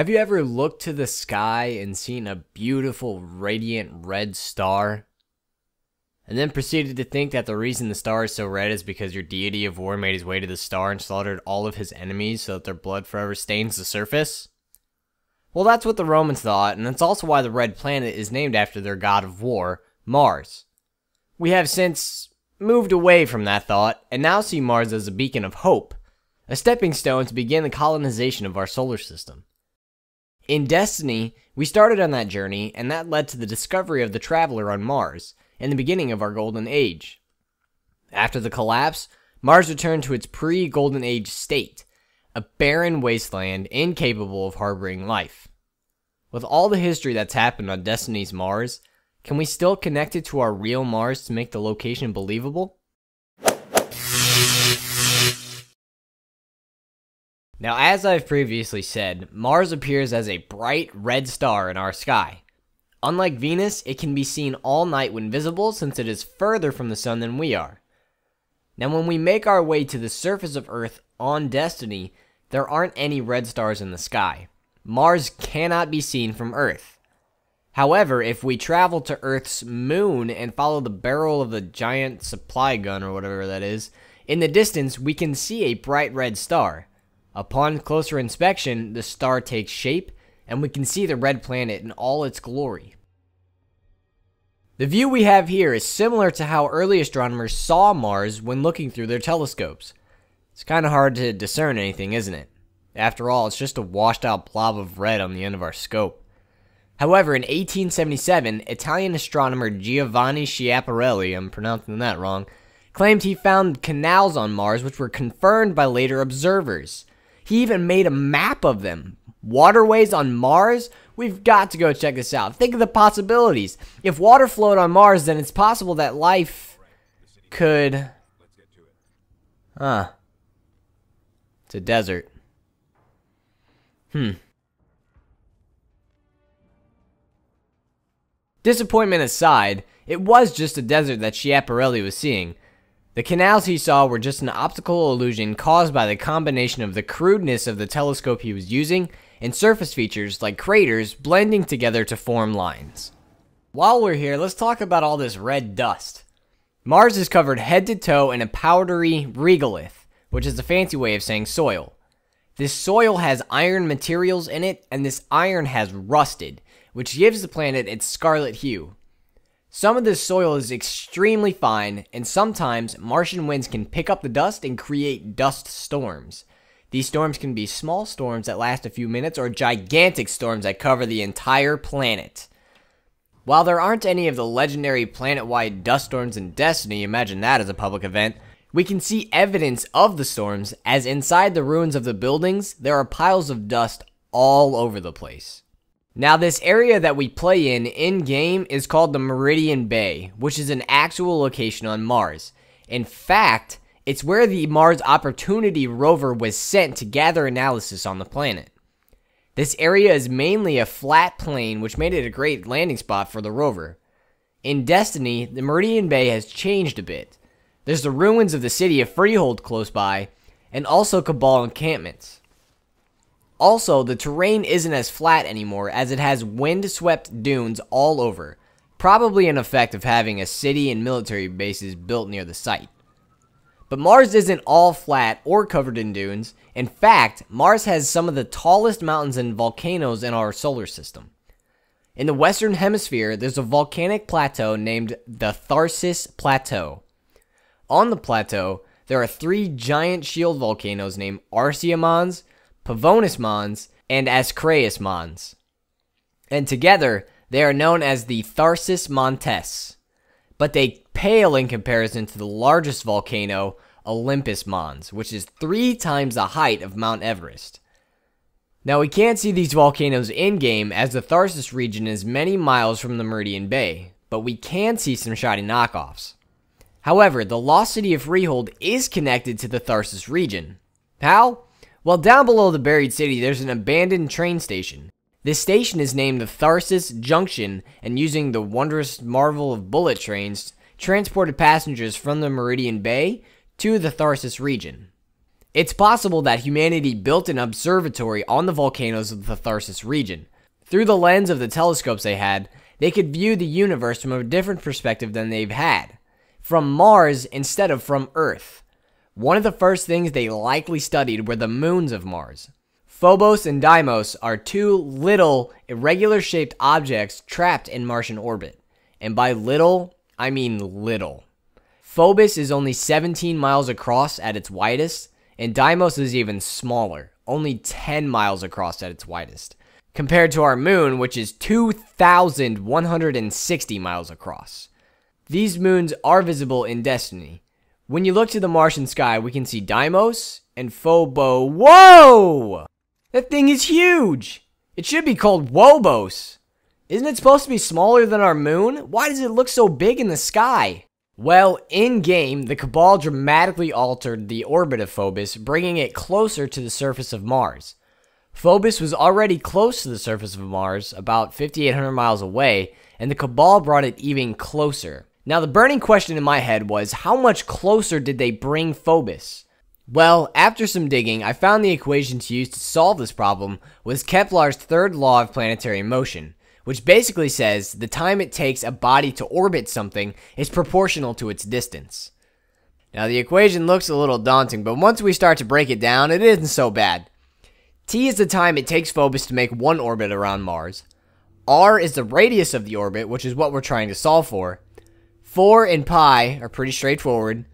Have you ever looked to the sky and seen a beautiful, radiant red star, and then proceeded to think that the reason the star is so red is because your deity of war made his way to the star and slaughtered all of his enemies so that their blood forever stains the surface? Well, that's what the Romans thought, and that's also why the red planet is named after their god of war, Mars. We have since moved away from that thought, and now see Mars as a beacon of hope, a stepping stone to begin the colonization of our solar system. In Destiny, we started on that journey, and that led to the discovery of the Traveler on Mars, and the beginning of our Golden Age. After the collapse, Mars returned to its pre-Golden Age state, a barren wasteland incapable of harboring life. With all the history that's happened on Destiny's Mars, can we still connect it to our real Mars to make the location believable? Now, as I've previously said, Mars appears as a bright red star in our sky. Unlike Venus, it can be seen all night when visible since it is further from the sun than we are. Now, when we make our way to the surface of Earth on Destiny, there aren't any red stars in the sky. Mars cannot be seen from Earth. However, if we travel to Earth's moon and follow the barrel of the giant supply gun or whatever that is, in the distance we can see a bright red star. Upon closer inspection, the star takes shape, and we can see the red planet in all its glory. The view we have here is similar to how early astronomers saw Mars when looking through their telescopes. It's kind of hard to discern anything, isn't it? After all, it's just a washed out blob of red on the end of our scope. However, in 1877, Italian astronomer Giovanni Schiaparelli, I'm pronouncing that wrong, claimed he found canals on Mars which were confirmed by later observers. He even made a map of them. Waterways on Mars? We've got to go check this out. Think of the possibilities. If water flowed on Mars, then it's possible that life could... It's a desert. Disappointment aside, it was just a desert that Schiaparelli was seeing. The canals he saw were just an optical illusion caused by the combination of the crudeness of the telescope he was using and surface features like craters blending together to form lines. While we're here, let's talk about all this red dust. Mars is covered head to toe in a powdery regolith, which is a fancy way of saying soil. This soil has iron materials in it, and this iron has rusted, which gives the planet its scarlet hue. Some of this soil is extremely fine, and sometimes Martian winds can pick up the dust and create dust storms. These storms can be small storms that last a few minutes or gigantic storms that cover the entire planet. While there aren't any of the legendary planet-wide dust storms in Destiny, imagine that as a public event, we can see evidence of the storms, as inside the ruins of the buildings, there are piles of dust all over the place. Now, this area that we play in-game is called the Meridian Bay, which is an actual location on Mars. In fact, it's where the Mars Opportunity rover was sent to gather analysis on the planet. This area is mainly a flat plain, which made it a great landing spot for the rover. In Destiny, the Meridian Bay has changed a bit. There's the ruins of the city of Freehold close by, and also Cabal encampments. Also, the terrain isn't as flat anymore as it has wind-swept dunes all over, probably an effect of having a city and military bases built near the site. But Mars isn't all flat or covered in dunes. In fact, Mars has some of the tallest mountains and volcanoes in our solar system. In the Western Hemisphere, there's a volcanic plateau named the Tharsis Plateau. On the plateau, there are three giant shield volcanoes named Arsia Mons, Pavonis Mons, and Ascraeus Mons. And together, they are known as the Tharsis Montes. But they pale in comparison to the largest volcano, Olympus Mons, which is 3 times the height of Mount Everest. Now, we can't see these volcanoes in-game, as the Tharsis region is many miles from the Meridian Bay, but we can see some shoddy knockoffs. However, the lost city of Freehold is connected to the Tharsis region. How? Well, down below the buried city, there's an abandoned train station. This station is named the Tharsis Junction, and using the wondrous marvel of bullet trains, transported passengers from the Meridian Bay to the Tharsis region. It's possible that humanity built an observatory on the volcanoes of the Tharsis region. Through the lens of the telescopes they had, they could view the universe from a different perspective than they've had, from Mars instead of from Earth. One of the first things they likely studied were the moons of Mars. Phobos and Deimos are two little, irregular-shaped objects trapped in Martian orbit. And by little, I mean little. Phobos is only 17 miles across at its widest, and Deimos is even smaller, only 10 miles across at its widest, compared to our moon, which is 2,160 miles across. These moons are visible in Destiny. When you look to the Martian sky, we can see Deimos and Phobos. Whoa! That thing is huge! It should be called Phobos. Isn't it supposed to be smaller than our moon? Why does it look so big in the sky? Well, in-game, the Cabal dramatically altered the orbit of Phobos, bringing it closer to the surface of Mars. Phobos was already close to the surface of Mars, about 5,800 miles away, and the Cabal brought it even closer. Now, the burning question in my head was, how much closer did they bring Phobos? Well, after some digging, I found the equation to use to solve this problem was Kepler's third law of planetary motion, which basically says the time it takes a body to orbit something is proportional to its distance. Now, the equation looks a little daunting, but once we start to break it down, it isn't so bad. T is the time it takes Phobos to make one orbit around Mars. R is the radius of the orbit, which is what we're trying to solve for. 4 and pi are pretty straightforward.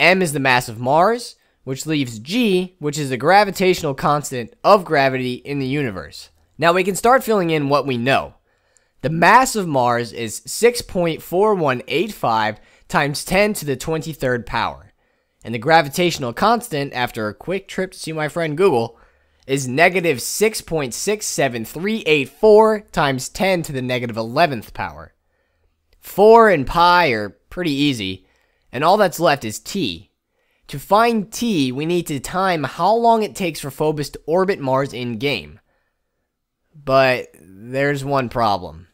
M is the mass of Mars, which leaves G, which is the gravitational constant of gravity in the universe. Now we can start filling in what we know. The mass of Mars is 6.4185 times 10 to the 23rd power. And the gravitational constant, after a quick trip to see my friend Google, is negative 6.67384 times 10 to the negative 11th power. 4 and pi are pretty easy, and all that's left is t. To find t, we need to time how long it takes for Phobos to orbit Mars in-game. But there's one problem.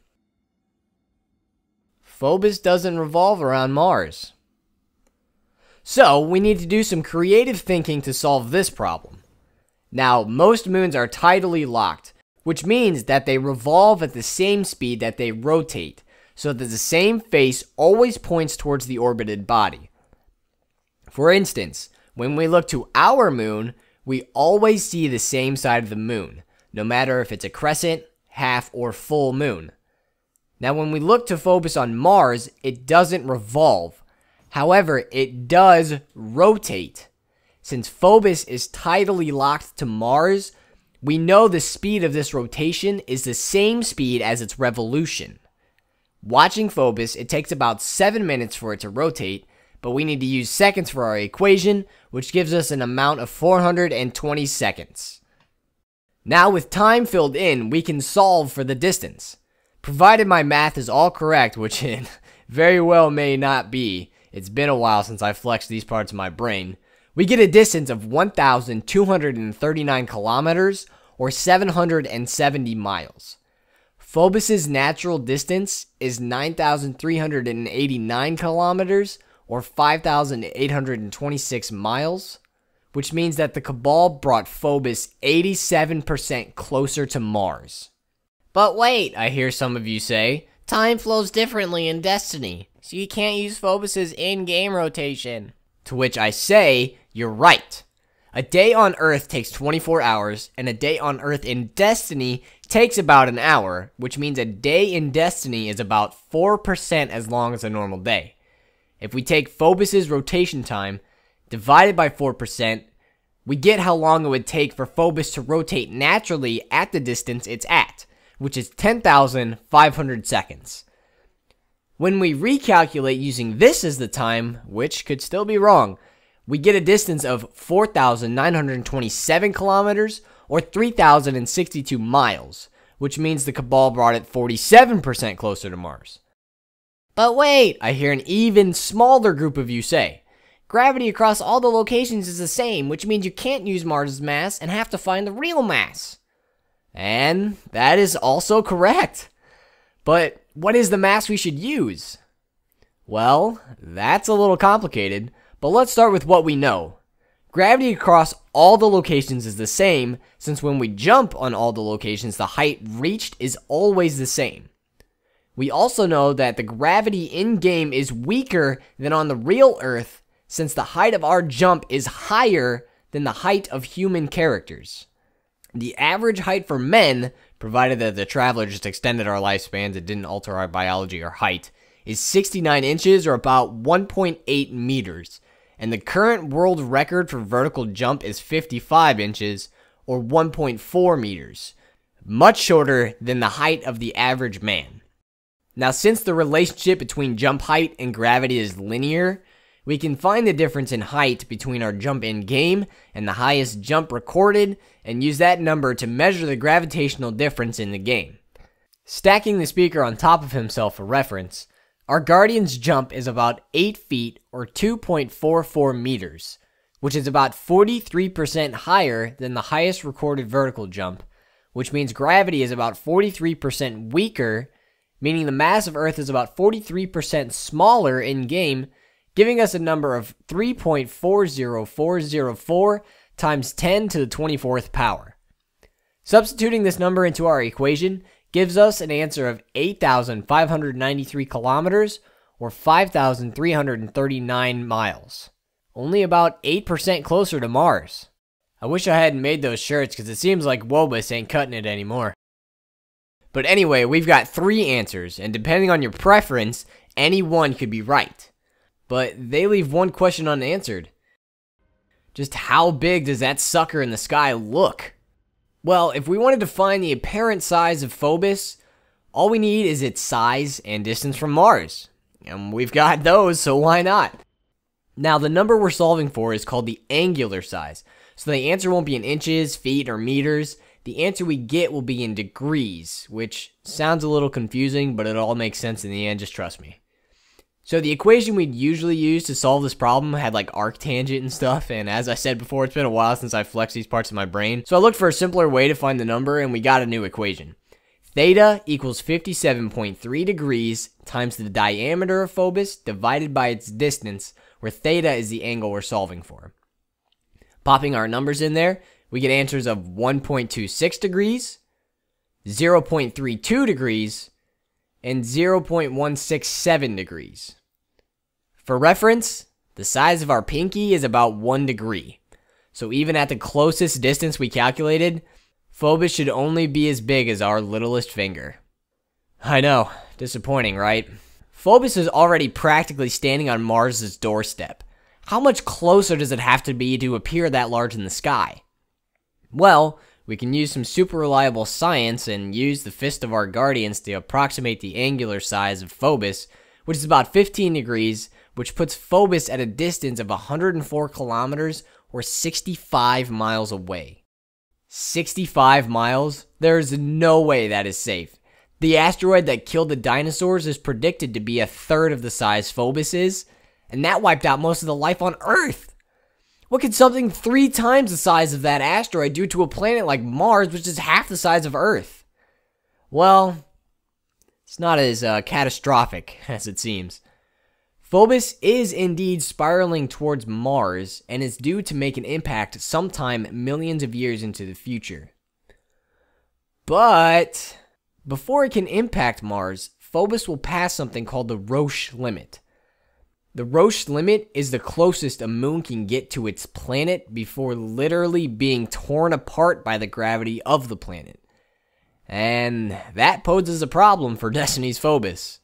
Phobos doesn't revolve around Mars. So, we need to do some creative thinking to solve this problem. Now, most moons are tidally locked, which means that they revolve at the same speed that they rotate, so that the same face always points towards the orbited body. For instance, when we look to our moon, we always see the same side of the moon, no matter if it's a crescent, half, or full moon. Now, when we look to Phobos on Mars, it doesn't revolve. However, it does rotate. Since Phobos is tidally locked to Mars, we know the speed of this rotation is the same speed as its revolution. Watching Phobos, it takes about 7 minutes for it to rotate, but we need to use seconds for our equation, which gives us an amount of 420 seconds. Now with time filled in, we can solve for the distance. Provided my math is all correct, which it very well may not be, it's been a while since I flexed these parts of my brain, we get a distance of 1,239 kilometers, or 770 miles. Phobos' natural distance is 9,389 kilometers, or 5,826 miles, which means that the Cabal brought Phobos 87% closer to Mars. But wait, I hear some of you say, time flows differently in Destiny, so you can't use Phobos' in-game rotation. To which I say, you're right. A day on Earth takes 24 hours, and a day on Earth in Destiny takes about an hour, which means a day in Destiny is about 4% as long as a normal day. If we take Phobos' rotation time, divided by 4%, we get how long it would take for Phobos to rotate naturally at the distance it's at, which is 10,500 seconds. When we recalculate using this as the time, which could still be wrong, we get a distance of 4,927 kilometers, or 3,062 miles, which means the Cabal brought it 47% closer to Mars. But wait, I hear an even smaller group of you say, gravity across all the locations is the same, which means you can't use Mars' mass and have to find the real mass. And that is also correct. But what is the mass we should use? Well, that's a little complicated. But let's start with what we know. Gravity across all the locations is the same, since when we jump on all the locations, the height reached is always the same. We also know that the gravity in-game is weaker than on the real Earth, since the height of our jump is higher than the height of human characters. The average height for men, provided that the traveler just extended our lifespans and didn't alter our biology or height, is 69 inches or about 1.8 meters. And the current world record for vertical jump is 55 inches, or 1.4 meters, much shorter than the height of the average man. Now, since the relationship between jump height and gravity is linear, we can find the difference in height between our jump in-game and the highest jump recorded, and use that number to measure the gravitational difference in the game. Stacking the speaker on top of himself for reference, our Guardian's jump is about 8 feet or 2.44 meters, which is about 43% higher than the highest recorded vertical jump, which means gravity is about 43% weaker, meaning the mass of Earth is about 43% smaller in-game, giving us a number of 3.40404 times 10 to the 24th power. Substituting this number into our equation gives us an answer of 8,593 kilometers, or 5,339 miles. Only about 8% closer to Mars. I wish I hadn't made those shirts, because it seems like Wobus ain't cutting it anymore. But anyway, we've got three answers, and depending on your preference, any one could be right. But they leave one question unanswered. Just how big does that sucker in the sky look? Well, if we wanted to find the apparent size of Phobos, all we need is its size and distance from Mars. And we've got those, so why not? Now, the number we're solving for is called the angular size. So the answer won't be in inches, feet, or meters. The answer we get will be in degrees, which sounds a little confusing, but it all makes sense in the end, just trust me. So the equation we'd usually use to solve this problem had like arctangent and stuff, and as I said before, it's been a while since I flexed these parts of my brain. So I looked for a simpler way to find the number, and we got a new equation. Theta equals 57.3 degrees times the diameter of Phobos divided by its distance, where theta is the angle we're solving for. Popping our numbers in there, we get answers of 1.26 degrees, 0.32 degrees, and 0.167 degrees. For reference, the size of our pinky is about 1 degree. So even at the closest distance we calculated, Phobos should only be as big as our littlest finger. I know, disappointing, right? Phobos is already practically standing on Mars's doorstep. How much closer does it have to be to appear that large in the sky? Well, we can use some super reliable science and use the fist of our guardians to approximate the angular size of Phobos, which is about 15 degrees, which puts Phobos at a distance of 104 kilometers or 65 miles away. 65 miles? There is no way that is safe. The asteroid that killed the dinosaurs is predicted to be a third of the size Phobos is, and that wiped out most of the life on Earth. What could something 3 times the size of that asteroid do to a planet like Mars, which is half the size of Earth? Well, it's not as catastrophic as it seems. Phobos is indeed spiraling towards Mars, and is due to make an impact sometime millions of years into the future. But before it can impact Mars, Phobos will pass something called the Roche Limit. The Roche Limit is the closest a moon can get to its planet before literally being torn apart by the gravity of the planet. And that poses a problem for Destiny's Phobos.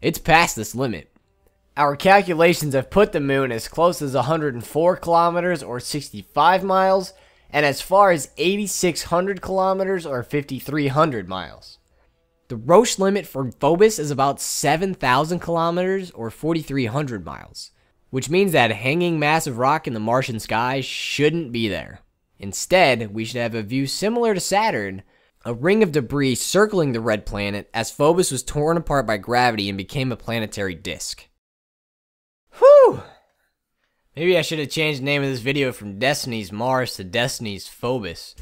It's past this limit. Our calculations have put the moon as close as 104 kilometers or 65 miles, and as far as 8,600 kilometers or 5,300 miles. The Roche Limit for Phobos is about 7,000 kilometers or 4,300 miles, which means that a hanging mass of rock in the Martian sky shouldn't be there. Instead, we should have a view similar to Saturn, a ring of debris circling the red planet as Phobos was torn apart by gravity and became a planetary disk. Whew! Maybe I should have changed the name of this video from Destiny's Mars to Destiny's Phobos.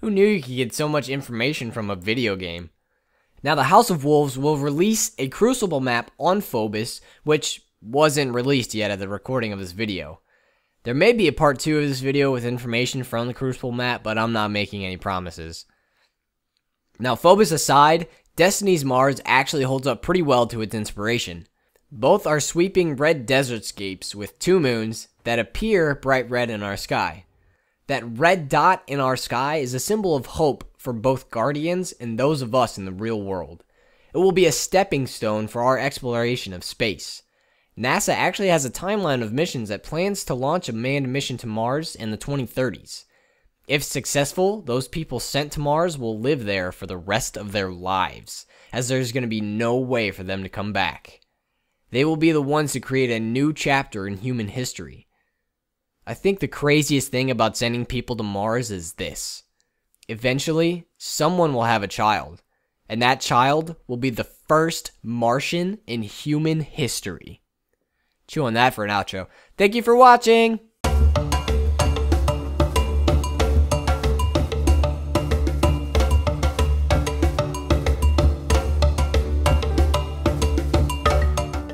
Who knew you could get so much information from a video game? Now, the House of Wolves will release a Crucible map on Phobos, which wasn't released yet at the recording of this video. There may be a part 2 of this video with information from the Crucible map, but I'm not making any promises. Now, Phobos aside, Destiny's Mars actually holds up pretty well to its inspiration. Both are sweeping red desertscapes with two moons that appear bright red in our sky. That red dot in our sky is a symbol of hope for both Guardians and those of us in the real world. It will be a stepping stone for our exploration of space. NASA actually has a timeline of missions that plans to launch a manned mission to Mars in the 2030s. If successful, those people sent to Mars will live there for the rest of their lives, as there's going to be no way for them to come back. They will be the ones to create a new chapter in human history. I think the craziest thing about sending people to Mars is this. Eventually, someone will have a child, and that child will be the first Martian in human history. Chew on that for an outro. Thank you for watching!